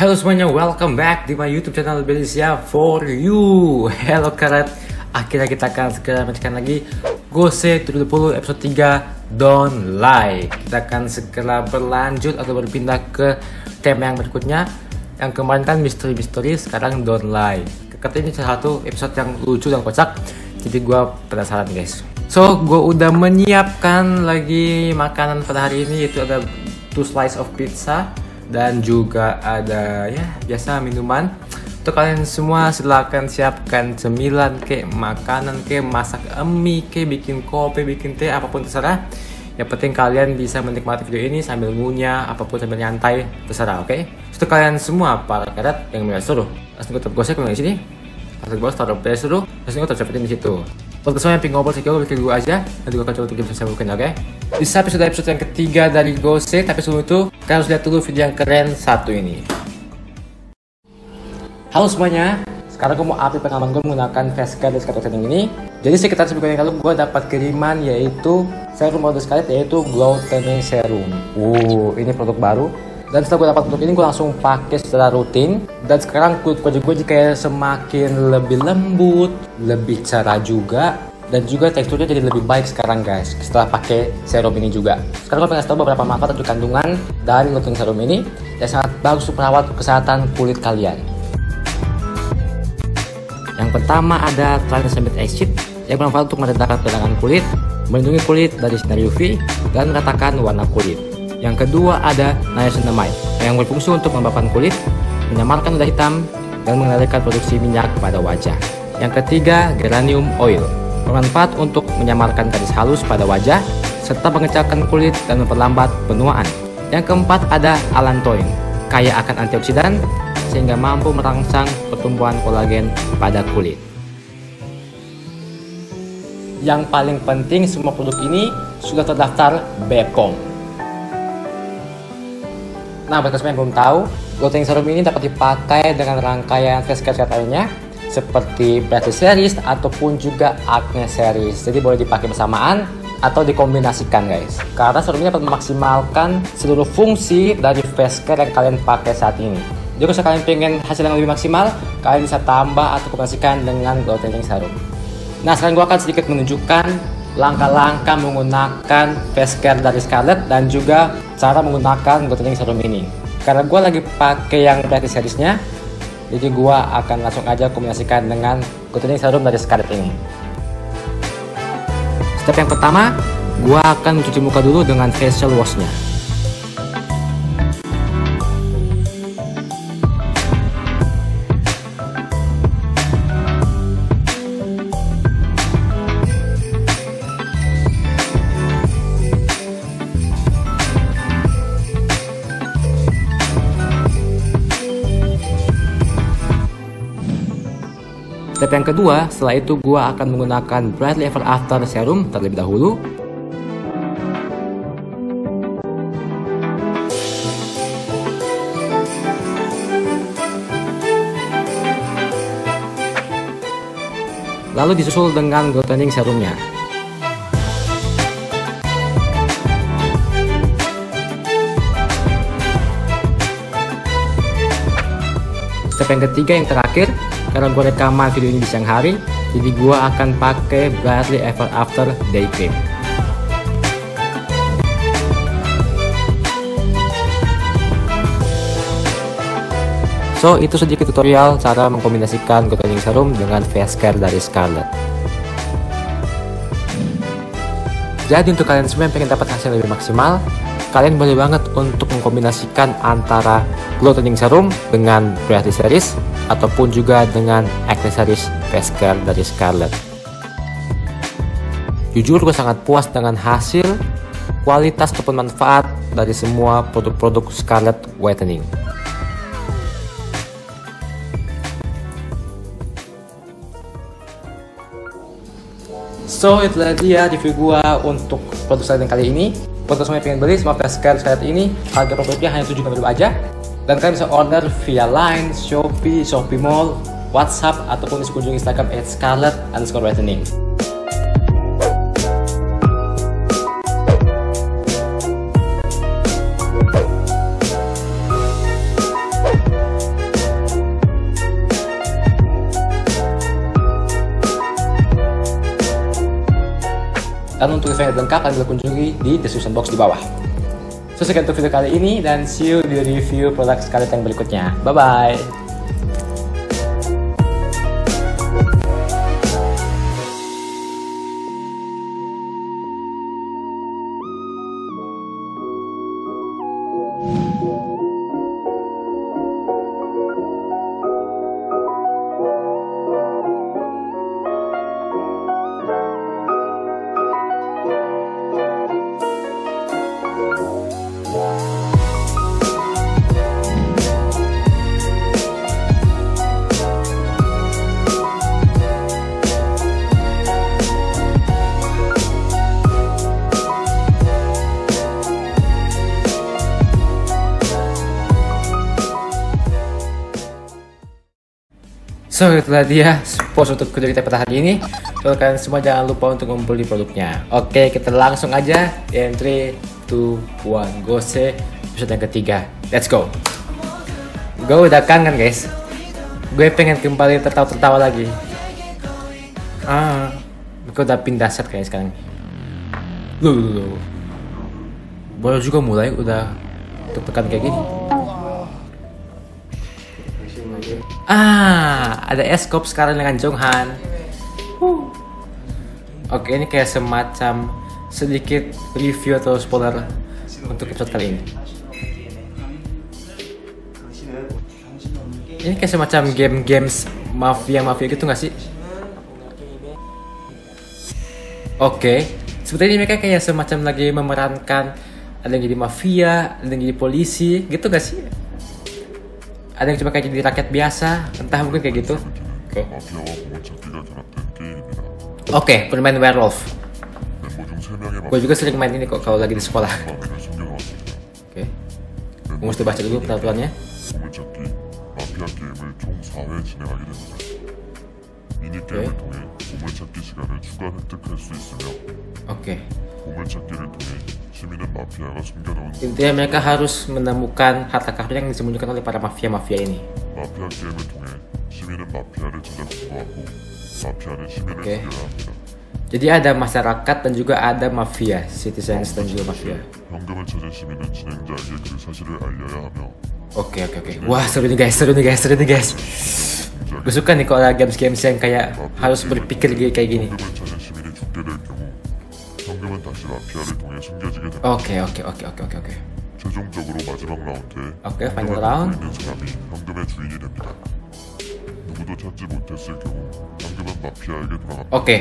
Halo semuanya, welcome back di my YouTube channel Belisya for you. Halo karat, akhirnya kita akan segera menyaksikan lagi GOSE 70 episode 3 Don't Lie. Kita akan segera berlanjut atau berpindah ke tema yang berikutnya. Yang kemarin kan misteri-misteri, sekarang Don't Lie. Katanya ini salah satu episode yang lucu dan kocak, jadi gua penasaran guys. So, gua udah menyiapkan lagi makanan pada hari ini, yaitu ada 2 slice of pizza dan juga ada ya biasa minuman. Untuk kalian semua silahkan siapkan cemilan ke, makanan ke, masak mie ke, bikin kopi, bikin teh, apapun terserah. Yang penting kalian bisa menikmati video ini sambil ngunyah, apapun sambil nyantai, terserah, oke? Untuk kalian semua para karet yang merasa suruh, langsung gue tergosek di sini. Langsung gue taruh play suruh, langsung gue tercepetin di situ. Untuk semua yang pengen ngobrol sekian, gue bikin gue aja. Nanti gue akan coba untuk game saya mungkin, oke? Bisa episode yang ketiga dari GOSE, tapi sebelum itu kalian harus lihat dulu video yang keren satu ini. Halo semuanya, sekarang gue mau update pengalaman gue menggunakan face care dari Scarlett Whitening ini. Jadi sekitar seminggu yang lalu gue dapat kiriman yaitu serum produk Scarlett, yaitu Glow Toning Serum. Ini produk baru. Dan setelah gue dapat produk ini, gue langsung pakai secara rutin. Dan sekarang kulit gue juga semakin lebih lembut, lebih cerah juga. Dan juga teksturnya jadi lebih baik sekarang guys, setelah pakai serum ini juga. Sekarang gue pengen kasih tau beberapa manfaat atau kandungan dari Glutening Serum ini yang sangat bagus untuk merawat kesehatan kulit kalian. Yang pertama ada Tranexamic Acid yang bermanfaat untuk meredakan peradangan kulit, melindungi kulit dari sinar UV, dan meratakan warna kulit. Yang kedua ada niacinamide yang berfungsi untuk melembabkan kulit, menyamarkan noda hitam, dan mengendalikan produksi minyak pada wajah. Yang ketiga geranium oil, bermanfaat untuk menyamarkan garis halus pada wajah serta mengecerkan kulit dan memperlambat penuaan. Yang keempat ada allantoin, kaya akan antioksidan sehingga mampu merangsang pertumbuhan kolagen pada kulit. Yang paling penting, semua produk ini sudah terdaftar BPOM. Nah, buat kalian yang belum tahu, Glutening Serum ini dapat dipakai dengan rangkaian face care lainnya seperti Bradley series ataupun juga acne series. Jadi boleh dipakai bersamaan atau dikombinasikan guys, karena serum ini dapat memaksimalkan seluruh fungsi dari face care yang kalian pakai saat ini. Jadi kalau kalian pengen hasil yang lebih maksimal, kalian bisa tambah atau kombinasikan dengan Glow Toning Serum. Nah, sekarang gue akan sedikit menunjukkan langkah-langkah menggunakan face care dari Scarlett dan juga cara menggunakan Glow Toning Serum ini. Karena gue lagi pakai yang Bradley seriesnya, jadi gua akan langsung aja kombinasikan dengan Glutening Serum dari Scarlett ini. Step yang pertama, gua akan mencuci muka dulu dengan facial washnya. Step yang kedua, setelah itu gue akan menggunakan Bradley Ever After Serum terlebih dahulu. Lalu disusul dengan Glow Toning Serumnya. Step yang ketiga, yang terakhir, karena gue rekaman video ini di siang hari, jadi gue akan pakai Bradley Ever After Day Cream. So, itu sedikit tutorial cara mengkombinasikan Glow Toning Serum dengan face care dari Scarlett. Jadi untuk kalian semua yang pengen dapat hasil lebih maksimal, kalian boleh banget untuk mengkombinasikan antara Glow Toning Serum dengan Bradley series ataupun juga dengan acne series face care dari Scarlett. Jujur gue sangat puas dengan hasil, kualitas ataupun manfaat dari semua produk-produk Scarlett Whitening. So, itulah dia review gue untuk produk Scarlett kali ini. Buat semua yang pengen beli semua face care Scarlett ini, harga produknya hanya Rp7.000 aja. Dan kalian bisa order via Line, Shopee, Shopee Mall, WhatsApp, ataupun kunjungi Instagram @scarlett_whitening. Dan untuk info yang lengkap anda kunjungi di description box di bawah. So, sekian untuk video kali ini dan see you di review produk Scarlett yang berikutnya. Bye bye. So, itulah dia post untuk video kita pada hari ini. So, kalian semua jangan lupa untuk membeli produknya. Oke, kita langsung aja in 3, 2, 1, GOSE episode yang ketiga. Let's go. Gue udah kangen guys. Gue pengen kembali tertawa-tertawa lagi. Gue udah pindah set kayaknya sekarang. Loh. Baru juga mulai udah tertekan kayak gini. Ada S.Coups sekarang dengan Jeonghan. Oke, ini kayak semacam sedikit review atau spoiler untuk episode kali ini. Ini kayak semacam games mafia gitu nggak sih? Oke, seperti ini mereka kayak semacam lagi memerankan ada yang jadi mafia, ada yang jadi polisi, gitu nggak sih? Ada yang cuma kayak jadi rakyat biasa, entah mungkin kayak gitu. Oke, bermain werewolf. Gue juga sering main ini kok kalau lagi di sekolah. Oke. Gue mesti baca dulu peraturannya. Oke. Intinya mereka harus menemukan harta karun yang disembunyikan oleh para mafia-mafia ini. Oke. Jadi ada masyarakat dan juga ada mafia, citizens dan juga mafia. Oke. Wah, seru nih guys. Gue suka nih kalau ada games yang kayak harus berpikir kayak gini. Oke. Oke, final round. Oke,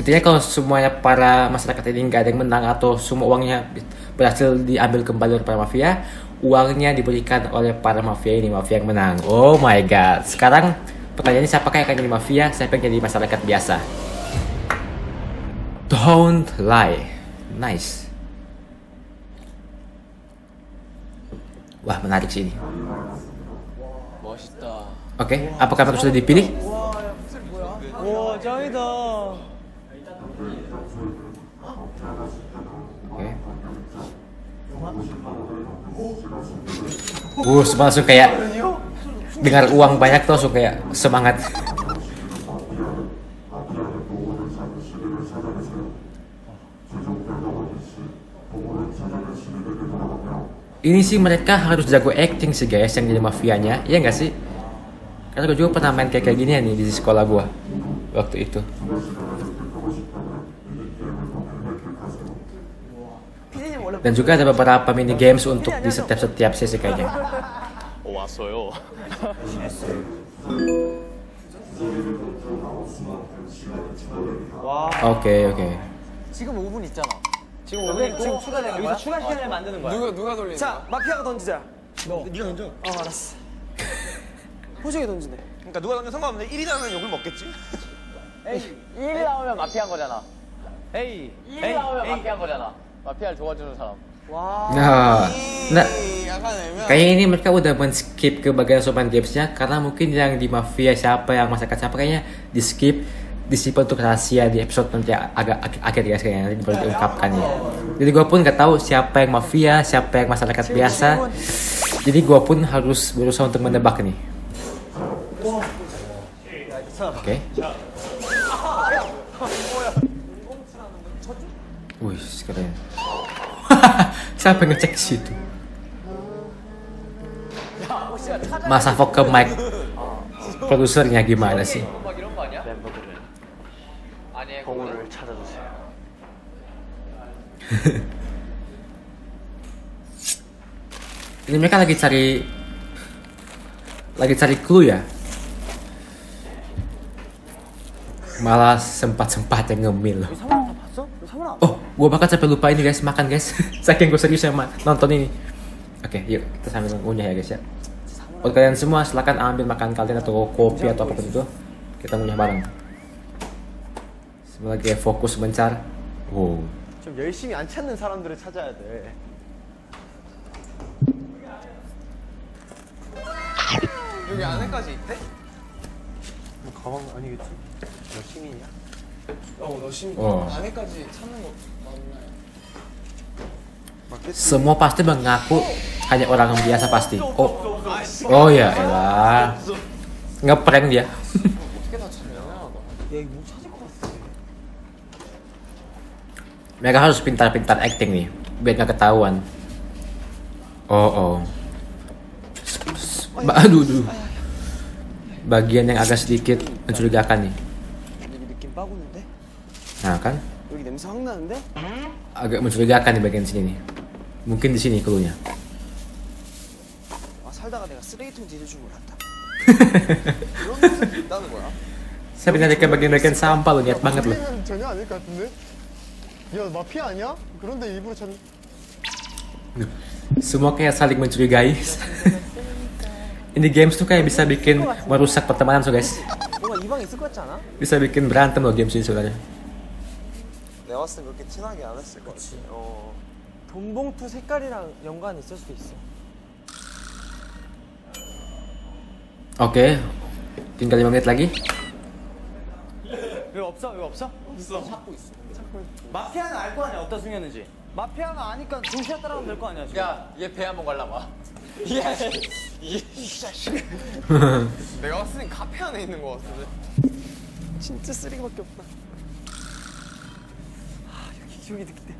intinya kalau semuanya para masyarakat ini nggak ada yang menang atau semua uangnya berhasil diambil kembali oleh para mafia, uangnya diberikan oleh para mafia ini, mafia yang menang. Oh my god. Sekarang pertanyaannya siapakah yang akan jadi mafia, siapa yang jadi masyarakat biasa? Don't lie. Nice. Wah, menarik sih ini. Oke, apakah mereka sudah dipilih? Langsung kayak dengar uang banyak tuh langsung kayak semangat. Ini sih mereka harus jago acting sih guys yang jadi mafianya, iya nggak sih? Karena gue juga pernah main kayak gini ya nih di sekolah gue waktu itu. Dan juga ada beberapa mini games untuk di setiap sesi kayaknya. Oke. Nah, kayaknya ini mereka udah men-skip ke bagian sopan gamesnya karena mungkin yang di mafia siapa, yang masyarakat siapa kayaknya di-skip, disimpan untuk rahasia di episode nanti agak akhir guys kayaknya nanti boleh diungkapkannya. Jadi gue pun nggak tahu siapa yang mafia, siapa yang masyarakat biasa. Jadi gue pun harus berusaha untuk menebak nih. Oke. Wih, keren. Saya pengen cek situ. Mas Afok ke mic produsernya gimana sih? Ini mereka lagi cari clue ya. Malah sempat-sempat yang ngemil. Oh, gue bakal sampai lupa ini guys, makan guys. Saking gue serius sama nonton ini. Oke, yuk kita sambil ngunyah ya guys ya. Buat kalian semua silahkan ambil makan kalian atau kopi atau apapun itu. Kita ngunyah bareng. Semua lagi fokus mencar. Wow. 좀 열심히 안 찾는 사람들을 찾아야 돼. 여기 안에까지 있대? 가방 아니겠지? 너 시민이야? 너 시민. 안에까지 찾는 거 맞나요? Semua pasti mengaku hanya orang biasa pasti. Oh ya elah. Ngeprank dia. Mereka harus pintar-pintar acting nih, biar nggak ketahuan. Aduh. Bagian yang agak sedikit mencurigakan nih. Nah kan? Agak mencurigakan di bagian sini nih. Mungkin di sini cluenya. Saya pindah ke bagian-bagian sampah loh, niat banget loh. Semua kayak saling mencurigai. Ini games tuh kayak bisa bikin merusak pertemanan so guys. Bisa bikin berantem loh games ini sebenarnya. Oke, tinggal 5 menit lagi. 마피아는 알 거 아니야 어디다 숨겼는지. 마피아가 아니까 조시아 따라가면 될 거 아니야 지금. 야, 얘 배 한번 갈라봐. 내가 왔으니 카페 안에 있는 거 같은데. 진짜 쓰레기밖에 없다. 아, 여기 기억이 느끼대.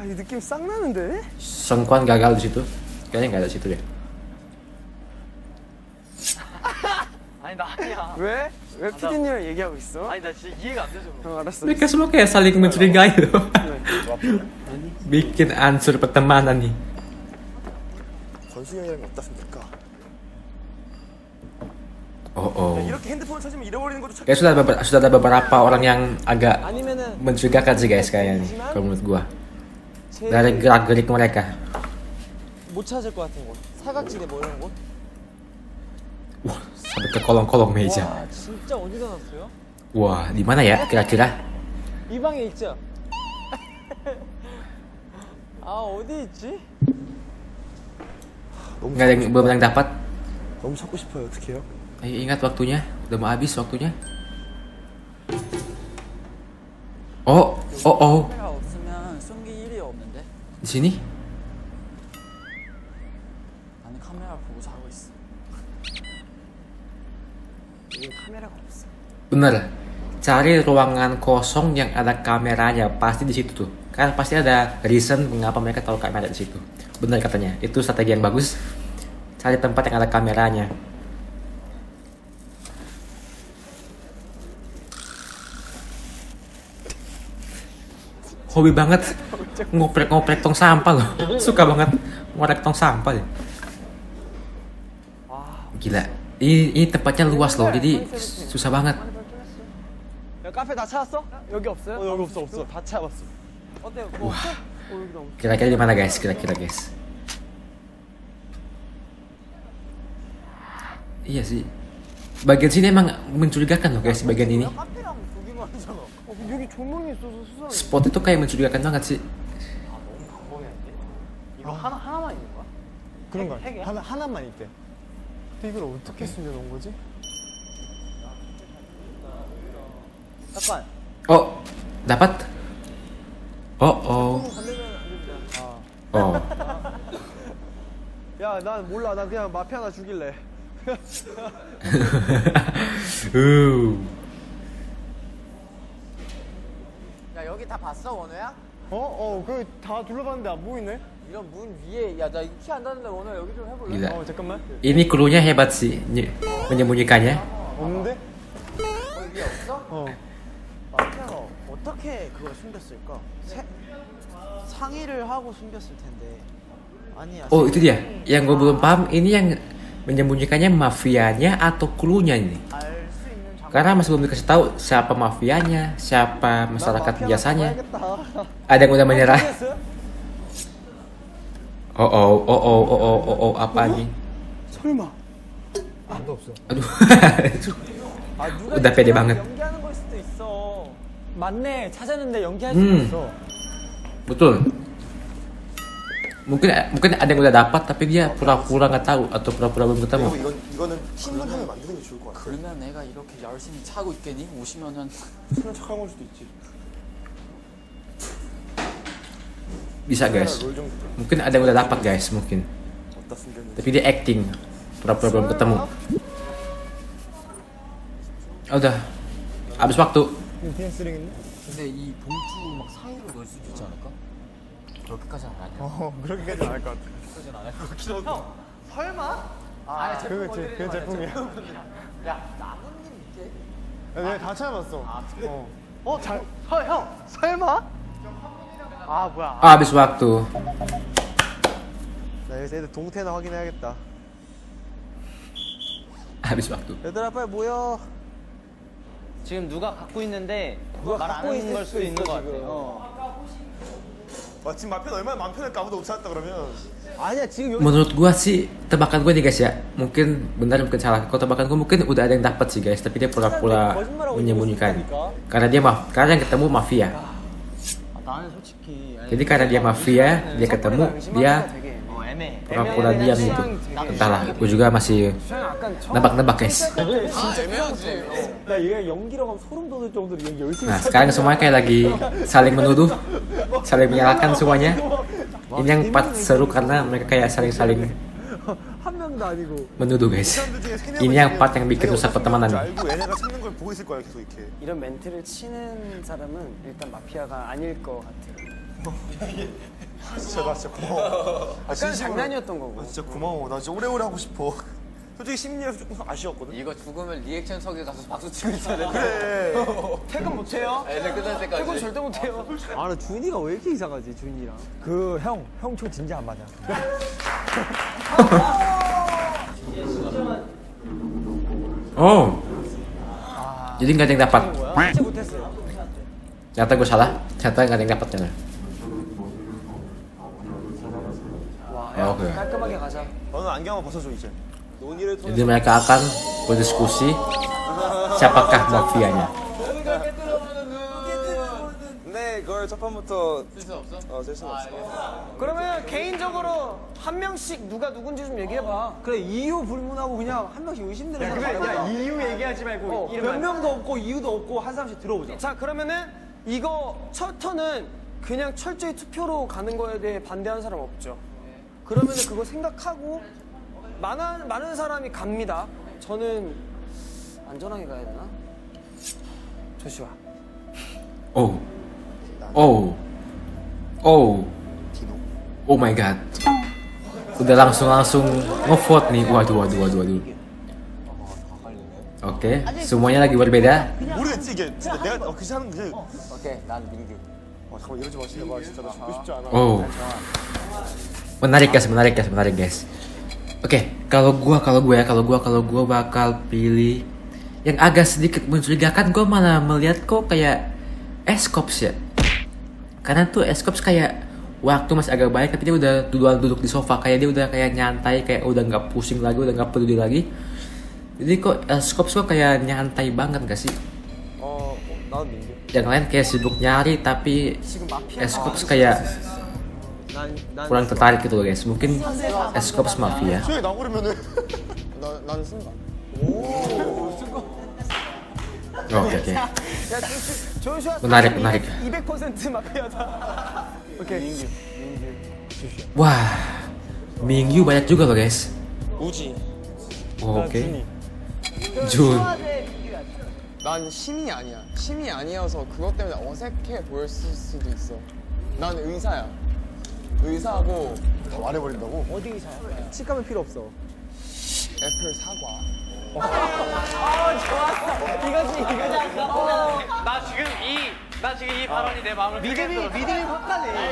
아, 이 느낌 싹 나는데? 성관 gagal di situ. Kayaknya nggak ada situ deh. 왜 피디님이랑 얘기하고 있어? 아니 나 진짜 이해가 안 되죠. 형 알았어. Mereka semua kayak saling mencurigai loh. Bikin hancur pertemanan nih. 권수형이랑 어떻습니까? Kayak sudah ada beberapa orang yang agak mencurigakan sih guys kayaknya nih, kalau menurut gua. Dari gerak-gerik mereka. 못 찾을 것 같은 곳. 사각지대 뭐 이런 곳? Wah, sampai ke kolong-kolong meja. Wah, di mana ya kira-kira? Nggak ada yang belum yang dapat. Ayo ingat waktunya, udah mau habis waktunya. Oh. Di sini? Bener, cari ruangan kosong yang ada kameranya, pasti di situ tuh. Karena pasti ada reason mengapa mereka taruh kamera di situ. Bener katanya, itu strategi yang bagus. Cari tempat yang ada kameranya. Hobi banget ngoprek-ngoprek tong sampah loh. Suka banget ngoprek tong sampah deh. Gila. Ini tempatnya luas loh, jadi susah banget. Wah, kira-kira di mana guys? Iya sih. Bagian sini emang mencurigakan loh guys, bagian ini. Spot itu kayak mencurigakan banget sih. 이걸 어떻게 숨겨놓은 거지? 잠깐. 나빴다. 야, 난 몰라. 난 그냥 마피아나 죽일래. 야, 여기 다 봤어, 원우야? 그거 다 둘러봤는데 안 보이네? 이런 문 위에, 야, 나 이거 키 안 닿는데 오늘 여기 좀 해볼래? Gila. 잠깐만. Ini cluenya hebat sih, menyembunyikannya. 없는데? 여기 없어? 마태가 어떻게 그걸 숨겼을까? 상의를 하고 숨겼을 텐데. 아니야. Oh, itu dia. Yang gue belum paham ini yang menyembunyikannya mafianya atau cluenya ini. Karena masih belum dikasih tahu siapa mafianya, siapa masyarakat biasanya. Ada yang udah menyerah. Oh, apa nih? 설마. Aduh. Udah pede banget. Betul. Mungkin ada yang udah dapat tapi dia pura-pura nggak tahu atau pura-pura belum ketemu. Bisa guys, mungkin ada yang udah dapat guys mungkin. Tapi dia acting, pura-pura belum ketemu. Udah, habis waktu. Habis waktu. Habis waktu. 지금 누가 갖고 있는데 누가 갖고 있는 걸 수도 있는 것 같아요. Menurut gua sih tebakan gua nih guys ya, mungkin benar mungkin salah. Kalau tebakan gua mungkin udah ada yang dapat sih guys, tapi dia pura-pura menyembunyikan. Karena dia karena yang ketemu mafia. Jadi karena dia mafia, dia ketemu, dia pura-pura diam gitu. Entahlah, gua juga masih nebak-nebak guys. Nah sekarang semuanya kayak lagi saling menuduh, saling menyalahkan semuanya. Ini yang part seru karena mereka kayak saling-saling menuduh guys. Ini yang part yang bikin rusak pertemanan. 솔직히 심리에서 조금 아쉬웠거든. 이거 죽으면 리액션 석에 가서 박수 치고 있잖아. 그래. 퇴근 못 해요? 네, 끝날 때까지. 퇴근 절대 못 해요. 아, 근데 준이가 왜 이렇게 이상하지? 준이랑. 그 형 초 진짜 안 맞아. 어. jadi nggak ada yang dapat. Ternyata gue salah. Ternyata nggak ada yang dapat ternyata. 오케이. 깔끔하게 가자. 너는 안경을 벗어줘 이제. Jadi mereka akan berdiskusi siapakah mafianya. 많은 사람이 갑니다. 저는 안전하게 가야 되나? 조슈아. 오. 오. 오. 오 마이 갓. Udah langsung ngevote nih. Waduh. Oke, semuanya lagi berbeda. Oke, 난 민규. Oh. Menarik guys. Oke, kalau gue bakal pilih yang agak sedikit mencurigakan. Gue malah melihat kok kayak S.Coups ya. Karena tuh S.Coups kayak waktu masih agak baik, tapi dia udah duduk di sofa, kayak dia udah kayak nyantai, kayak udah nggak pusing lagi, udah nggak peduli lagi. Jadi kok S.Coups kok kayak nyantai banget gak sih? Yang lain kayak sibuk nyari, tapi S.Coups kayak kurang tertarik gitu loh guys. Mungkin S.Coups mafia. Oke. Menarik. Wah, Mingyu banyak juga loh guys. Oke. Jun. 난 심이 아니야. 심이 아니어서 그것 때문에 어색해 보일 수도 있어. 난 의사야. 의사하고 다 말해버린다고? 어디 의사야? 치과면 필요 없어. 애플 사과. 아 좋았어. 이거지. 나 지금 이 발언이 내 마음을 믿음이 확 가네.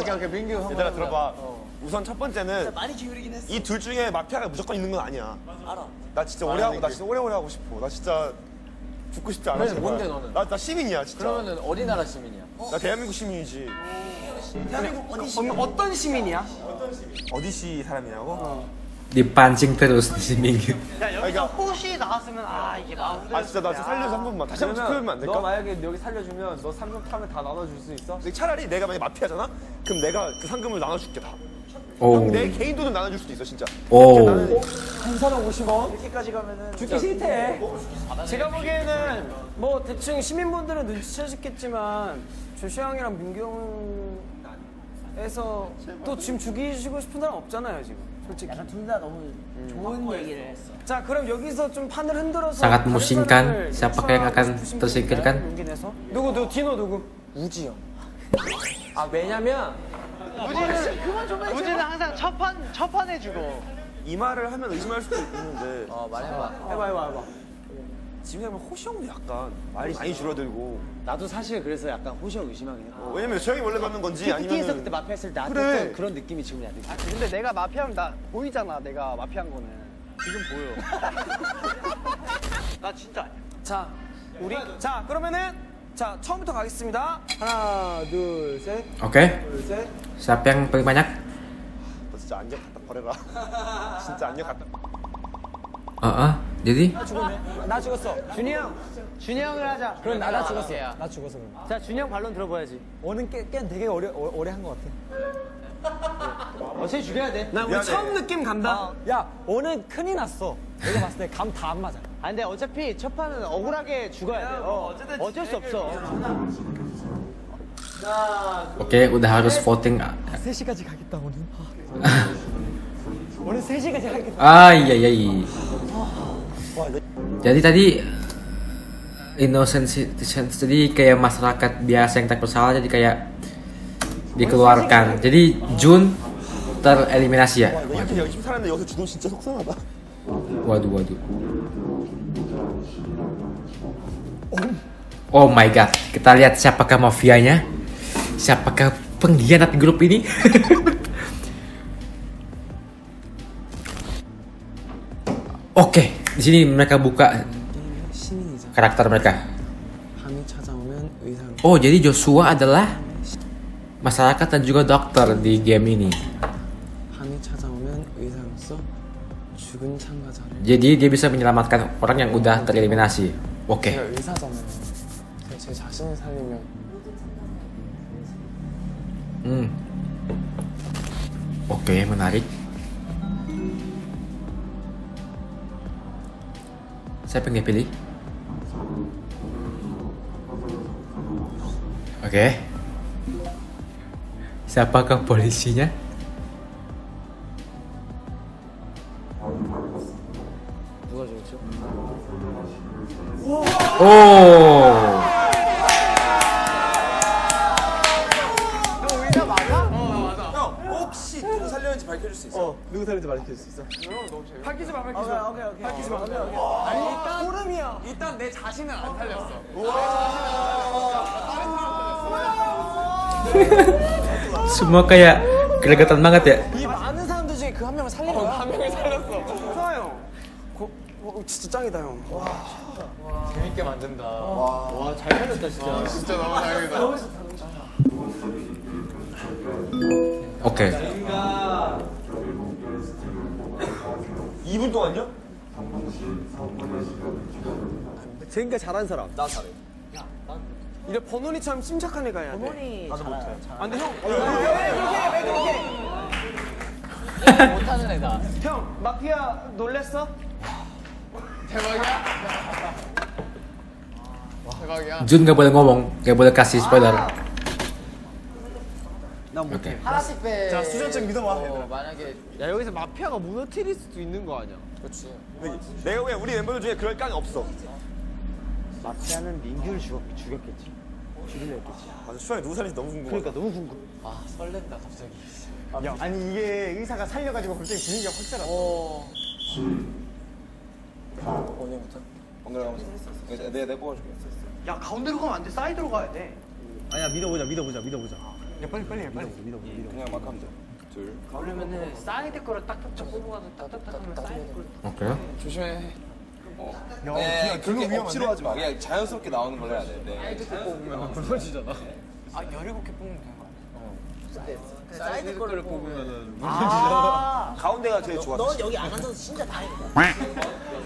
오케이 민규 형. 얘들아 들어봐. 우선 첫 번째는 많이 기울이긴 했어. 이 둘 중에 마피아가 무조건 있는 건 아니야. 맞아. 알아. 나 진짜 오래오래 하고 싶어. 나 진짜 죽고 싶지 않아. 그래서 뭔데 너는? 나 시민이야 진짜. 그러면은 어디 나라 시민이야? 나 대한민국 시민이지. 대한민국 어디 시민? 어떤 시민이야? 어디시 사람이냐고? Dipancing terus di Mingyu. 야 여기서 호시 나왔으면 아 이게 마음대로. 아 진짜 나 진짜 살려줘 한 번만. 다시 한 번 표현만 안 될까? 너 만약에 여기 살려주면 너 상금 타면 다 나눠줄 수 있어? 차라리 내가 만약에 마피아잖아? 그럼 내가 그 상금을 나눠줄게 다. 내 개인 돈은 나눠줄 수도 있어 진짜. 한 사람 50원? 이렇게까지 가면은 죽기 싫대. 제가 보기에는 뭐 대충 시민분들은 눈치채셨겠지만 조슈아 형이랑 민규 형에서 또 지금 죽이시고 싶은 사람 없잖아요 지금. 솔직히. 약간 둘 다 너무 좋은 얘기를 했어. 자 그럼 여기서 좀 판을 흔들어서. sangat musingkan. siapakah yang akan tersingkirkan? 누구 디노 누구? 우지 형. 아 왜냐면. 우지는 항상 첫판 해주고 이 말을 하면 의심할 수도 있는데 말해봐 지금 보면 호시 형도 약간 말이 많이 줄어들고 나도 사실 그래서 약간 호시 형 의심하긴 해 왜냐면 저 형이 원래 받는 건지 아니면 PT에서 그때 마피아 했을 때 나한테 그런 느낌이 지금 안 들지 근데 내가 마피아면 나 보이잖아 내가 마피아인 거는 지금 보여 나 진짜 아니야 자 그러면은 자, 처음부터 가겠습니다. 하나, 둘, 셋. 오케이. 둘, 셋. Siapa yang paling banyak? 진짜 안경 갖다 버려라. 진짜 안경 갖다. jadi? 나 죽었네. 나 죽었어. 준이 형. 준이 형을 하자. 그럼 나 죽었어. 나 죽었어 그럼. 자, 준이 형 반론 들어봐야지. 오늘 깬 되게 오래 한 것 같아. 어차피 죽여야 돼. 나 우리 처음 느낌 간다. 야, 오늘 큰일 났어. 내가 봤을 때 감 다 안 맞아. 아 근데 어차피 첫 판은 억울하게 죽어야 돼. 어쩔 수 없어. 오케이, udah harus voting. 3시까지 가겠다 오늘. 오늘 3시까지 가겠다. 아이야야이. Jadi tadi innocent citizens jadi kayak masyarakat biasa yang tak bersalah jadi kayak dikeluarkan. Jadi Jun tereliminasi ya. Waduh. Oh my god, kita lihat siapakah mafianya, siapakah pengkhianat grup ini. Oke, di sini mereka buka karakter mereka. Oh, jadi Joshua adalah masyarakat dan juga dokter di game ini. Jadi dia bisa menyelamatkan orang yang udah tereliminasi. Oke. Oke, menarik. Saya pengen pilih. Oke. Siapakah polisinya? 너 의사 맞아? 맞아. 형, 혹시 누구 살렸는지 밝혀줄 수 있어? 누구 살렸는지 밝혀줄 수 있어? 밝히지 마, 밝히지 마. 오케이. 밝히지 마. 아니, 소름이야. 일단 내 자신은 안 살렸어. Semua kayak gregetan banget ya. 이 많은 사람들 중에 그 한 명을 살린 거야? 한 명을 살렸어. 좋아 형. 진짜 짱이다 형. 와 재밌게 만든다. 와 잘 살렸다 진짜. 진짜 너무 다행이다. 오케이. 2분 동안요? 쟤인가 잘한 사람. 나 잘해. 이래 번호니 참 심착한 애가 해야 돼. 번호니. 나도 못해. 안 돼 형. 왜 그렇게. 못하는 애다. 형 마피아 놀랬어? 대박이야. Jun gak boleh ngomong, gak boleh kasih spoiler. Oke. 하나씩 빼. 자 수전증 믿어봐. 만약에 야 여기서 마피아가 무너뜨릴 수도 있는 거 아니야? 그렇지. 내가 보기엔 우리 멤버들 중에 그럴 깡이 없어. 마피아는 민규를 죽였겠지. 기분이 어땠지? 맞아, 추천에 누구 살릴지 너무 궁금해. 그러니까 너무 궁금해. 아, 설렌다, 갑자기. 아, 야, 아니 이게 의사가 살려가지고 갑자기 분위기가 확 살았어. 언제부터? 오늘 가면서. 내가 뽑아줄게. 야, 가운데로 가면 안 돼. 사이드로 가야 돼. 아니야, 믿어보자. 야, 빨리 해, 빨리. 믿어보자. 그냥 막 하면 돼. 둘. 그러면은 사이드 거를 딱딱딱 뽑아가지고 딱딱딱 하면 사이드 거. 오케이. 조심해. 야, 그렇게 억지로 하지 마. 그냥 자연스럽게 나오는 걸 해야 돼. 사이드 거 뽑으면 불편해지잖아. 아, 17개 뽑으면 되는 거 아니야? 사이드 거를 뽑으면은 아 가운데가 제일 좋았어. 넌 여기 안 앉아서 진짜 다행이다.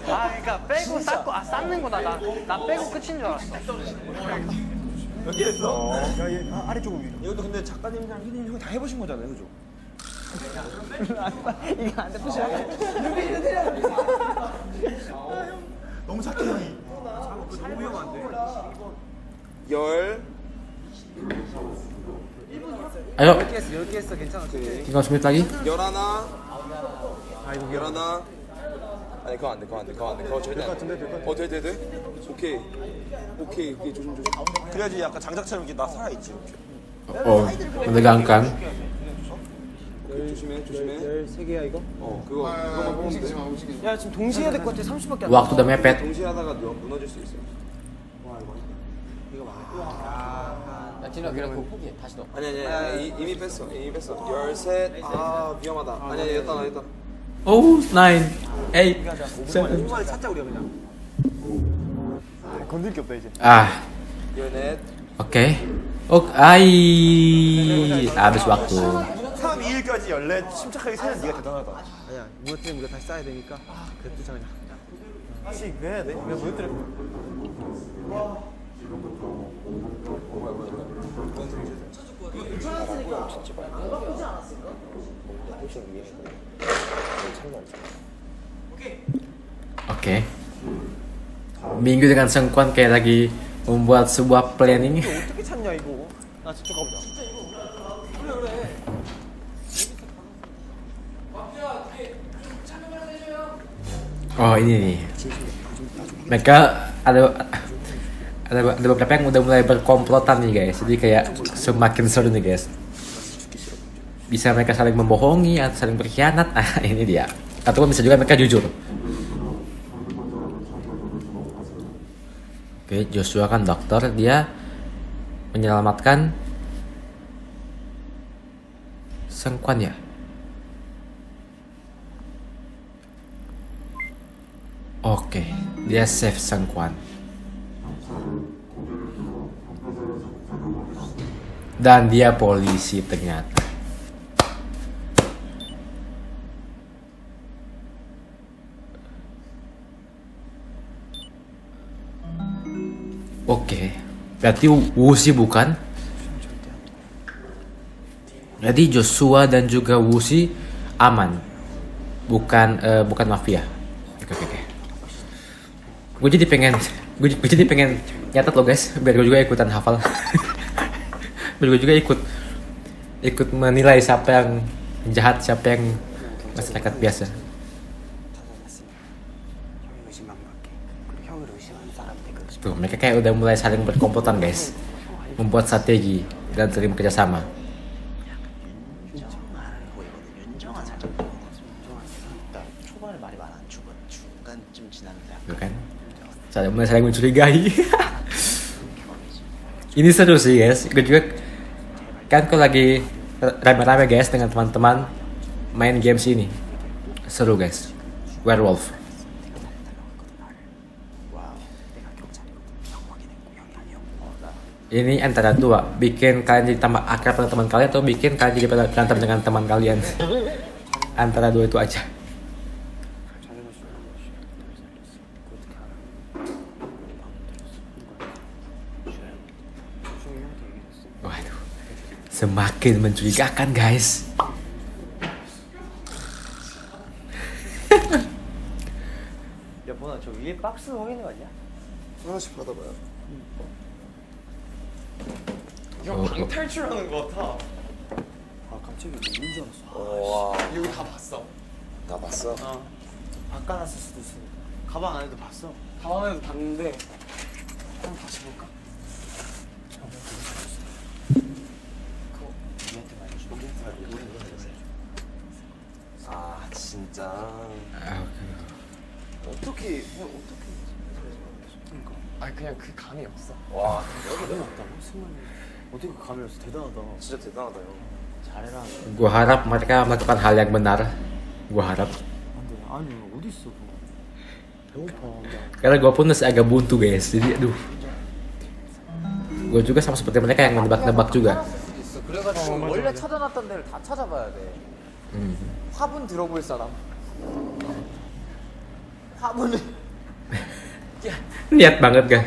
아, 그러니까 빼고 쌓고, 아, 쌓는구나. 나 빼고 끝인 줄 알았어. 몇 개 했어? 야, 아래쪽 위로. 이것도 근데 작가님이랑 희린 형이 다 해보신 거잖아요, 그죠? 이거 안 돼, 푸시야. 눈빛이 흐려요. 너무 착해, 형이. 너무 위험한데. 10 10개 했어, 괜찮아. 이거 준비 따기? 11 아이고, 11 아니, 그거 안 돼. 그거 절대 안 돼. 돼. 오케이, 조심. 그래야지 약간 장작처럼 이게 나 살아있지, 이렇게. 내가 안 깐. 조심해. 13개야, 이거? 그거만 움직이지 마, 야, 지금 동시에 해야 될 것 같아, 30밖에 안 돼. 와, 그 다음에 뱃. 동시에 하다가 무너질 수 있어. 와, 이거 와. 나 진짜 그냥 그거 포기해, 다시 넣어. 아니, 이미 뺐어. 13, 아, 위험하다. 아니, 일단. 오, 9, 8, 7. 중간에 찾자, 우리가 그냥. 건들 게 없다, 이제. 아. 14. 오케이. 아이. 아베스 왔고. 3, 2일까지 14 침착하게 세는 네가 대단하다. 아니야, 무엇 때문에 우리가 다시 쌓아야 되니까. 아, 그래도 장이야. 아씨, 왜 해야 돼? 내가 무엇 때문에. Oke. Mingyu dengan Seungkwan kayak lagi membuat sebuah planning. Oh, ini nih. Mereka ada beberapa yang udah mulai berkomplotan nih guys. Jadi kayak semakin seru nih guys. Bisa mereka saling membohongi atau saling berkhianat. Ah, ini dia. Atau bisa juga mereka jujur. Oke, Joshua kan dokter, dia menyelamatkan Seungkwan ya. Oke, dia save Seungkwan. Dan dia polisi ternyata. Oke, berarti Woozi bukan? Jadi Joshua dan juga Woozi aman, bukan mafia. Oke. Gue jadi pengen nyatet lo guys, biar gue juga ikutan hafal. Gue juga ikut menilai siapa yang jahat, siapa yang masyarakat biasa. Tuh, mereka kayak udah mulai saling berkomplotan guys, membuat strategi dan saling bekerja sama. Tuh kan, mulai saling mencurigai. Ini seru sih guys, gue juga kan kok lagi rame-rame guys dengan teman-teman main games ini. Seru guys. Werewolf. Ini antara dua, bikin kalian jadi tambah akrab dengan teman kalian atau bikin kalian jadi berantem dengan teman kalian. Antara dua itu aja. Waduh, semakin mencurigakan guys. Ya, 뭐야, 저 위에 박스 보이는 거 아니야? 하나씩 받아봐요. 형 방탈출하는 거 같아. 아, 깜짝이야, 뭔 줄 알았어. 와, 여기 다 봤어. 다 봤어? 어. 바꿔놨을 수도 있으니까. 가방 안에도 봤어. 가방 안에도 봤는데. 한번 다시 볼까? 아 진짜. 아 그래. 어떻게. 아 그냥 그 감이 없어. 와 감이 없다고? 순간에 어떻게 그 감이 없어? 대단하다. 진짜 대단하다 형. 잘해라. Gua harap mereka melakukan hal yang benar. Gua harap. 안돼 아니 어디 있어? 배고파. Karena gua pun masih agak buntu guys. Jadi aduh. Gua juga sama seperti mereka yang menebak-nebak juga. 그래가지고 원래 찾아놨던 데를 다 찾아봐야 돼. 화분 들어볼 사람. 화분을. Niat banget kan?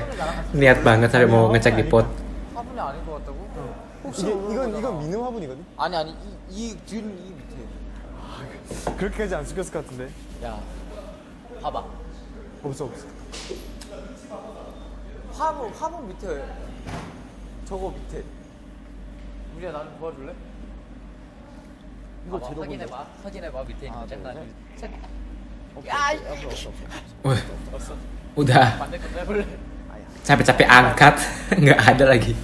Niat banget sampai mau ngecek di pot. 이건 민우 화분이거든? 아니 아니 이 뒤는 이 밑에. 그렇게까지 안 숙였을 것 같은데. 야, 봐봐. 없어. 화분 밑에 저거 밑에. 우리야 나는 도와줄래? 이거 제대로 확인해봐 밑에 있는 거 잠깐. 야, 없어. Udah capek-capek angkat nggak ada lagi.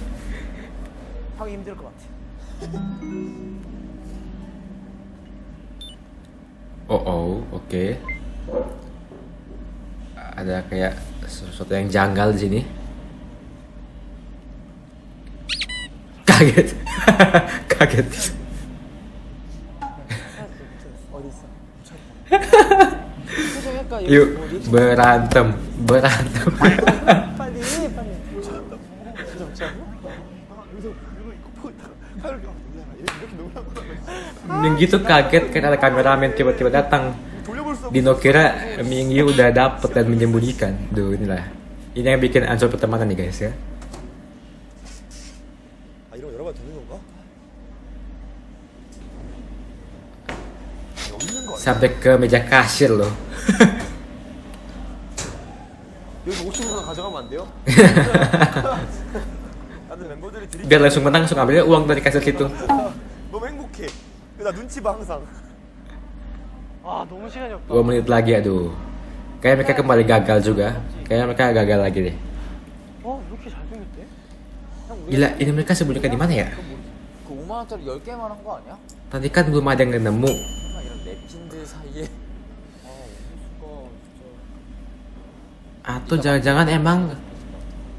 Oke. Ada kayak sesuatu yang janggal di sini. Kaget. Yuk berantem. Mingyu tuh kaget kan ada kameramen tiba-tiba datang. Dino kira Mingyu udah dapet dan menyembunyikan. Duh inilah. Ini yang bikin ancur pertemanan nih guys ya. Sampai ke meja kasir loh. Biar langsung menang, langsung ambilnya uang dari kasir situ. Wah, menit lagi aduh. Kayaknya mereka kembali gagal juga. Kayaknya mereka gagal lagi deh. Gila, ini mereka sembunyikan di mana ya? Tadi kan belum ada yang nemu. Atau jangan-jangan emang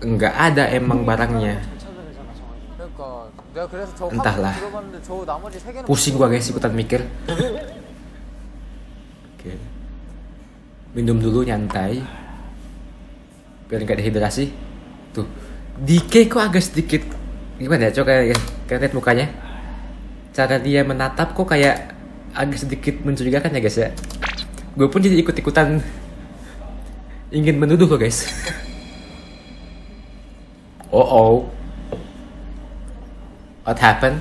nggak ada emang barangnya. Entahlah. Pusing gua guys ikutan mikir. Oke. Minum dulu nyantai. Biar nggak dehidrasi. Tuh. Dike kok agak sedikit gimana ya cok kayak lihat mukanya. Cara dia menatap kok kayak agak sedikit mencurigakan ya guys ya. Gue pun jadi ikut-ikutan ingin menuduh lo guys. What happened?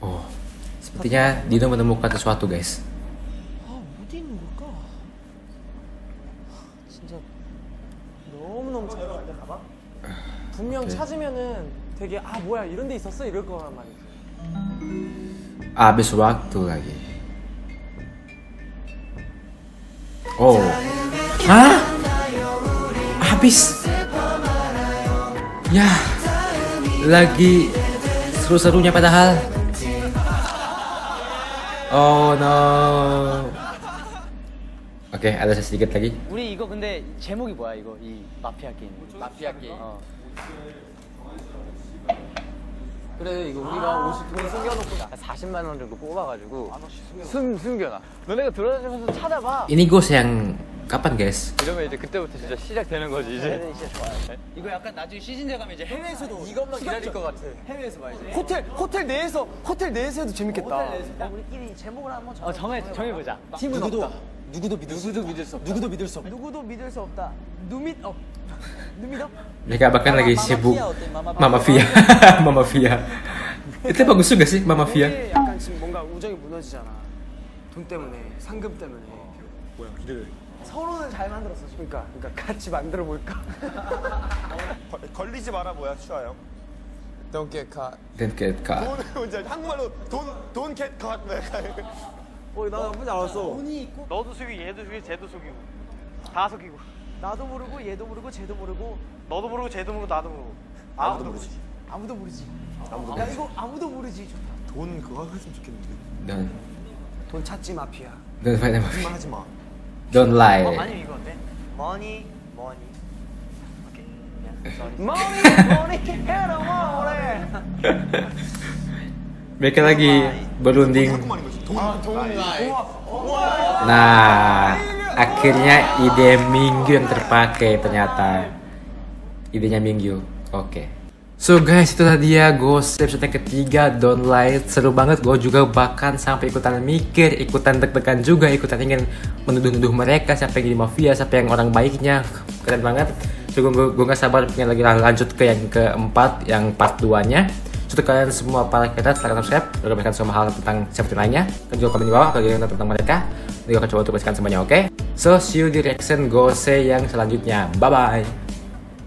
Oh, sepertinya Dino menemukan sesuatu guys. Abis waktu lagi. Oh, hah? Habis? Ya, lagi seru-serunya padahal. Oh no. Oke, ada sedikit lagi. 우리 이거 근데 제목이 뭐야 이거 이 마피아 게임. 마피아 게임. 그래 이거 우리가 50돈 숨겨놓고 40만 원 정도 뽑아가지고 숨겨놔. 너네가 돌아다니면서 찾아봐. Ini GOSE yang kapan guys? 이러면 이제 그때부터 진짜 시작되는 거지 이제. 이거 약간 나중에 시즌제 가면 이제 해외에서도 이것만 기다릴 것 같아. 해외에서 봐 이제. 호텔 내에서도 재밌겠다. 우리끼리 제목을 한번 정해보자. 팀은 없다. 누구도 믿을 수 없다. 누미도? Mereka bahkan lagi sibuk Mama Fia. Itu bagus juga sih Mama Fia. 아무도 모르지. 야, 이거 아무도 모르지. 돈 그거 했으면 좋겠는데. 넌 돈 찾지 마피아. 넌 파이널 마피아. 하지 마. Don't lie. 아니 이거 어때? Money, money. 오케이. Money, money, hello, money. Mereka lagi berunding. Nah, akhirnya ide Mingyu yang terpakai ternyata. Idenya Mingyu. Oke. So guys, itulah dia GOSE episode yang ketiga, Don't Lie. Seru banget, gue juga bahkan sampai ikutan mikir, ikutan deg-degan juga, ikutan ingin menuduh-nuduh mereka, siapa yang jadi mafia, siapa yang orang baiknya. Keren banget. So gue gak sabar pengen lagi lanjut ke yang keempat, yang part 2-nya. So kalian semua para kreator, silahkan subscribe, lalu berikan semua hal tentang siapa lainnya. Dan juga komen di bawah kalau kalian tentang mereka. Nanti gue akan coba tuliskan semuanya, oke? So see you di reaction GOSE yang selanjutnya. Bye-bye!